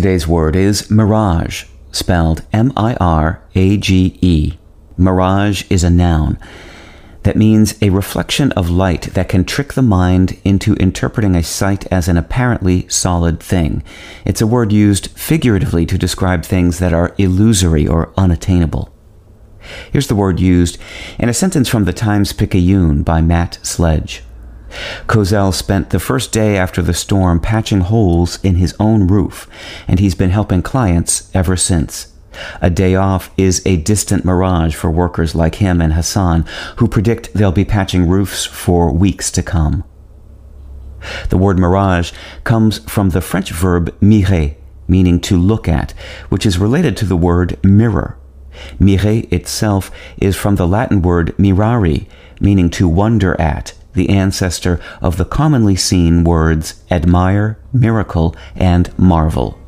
Today's word is mirage, spelled M-I-R-A-G-E. Mirage is a noun. That means a reflection of light that can trick the mind into interpreting a sight as an apparently solid thing. It's a word used figuratively to describe things that are illusory or unattainable. Here's the word used in a sentence from the Times-Picayune by Matt Sledge. Kozel spent the first day after the storm patching holes in his own roof, and he's been helping clients ever since. A day off is a distant mirage for workers like him and Hassan, who predict they'll be patching roofs for weeks to come. The word mirage comes from the French verb mirer, meaning to look at, which is related to the word mirror. Mirer itself is from the Latin word mirari, meaning to wonder at, the ancestor of the commonly seen words admire, miracle, and marvel.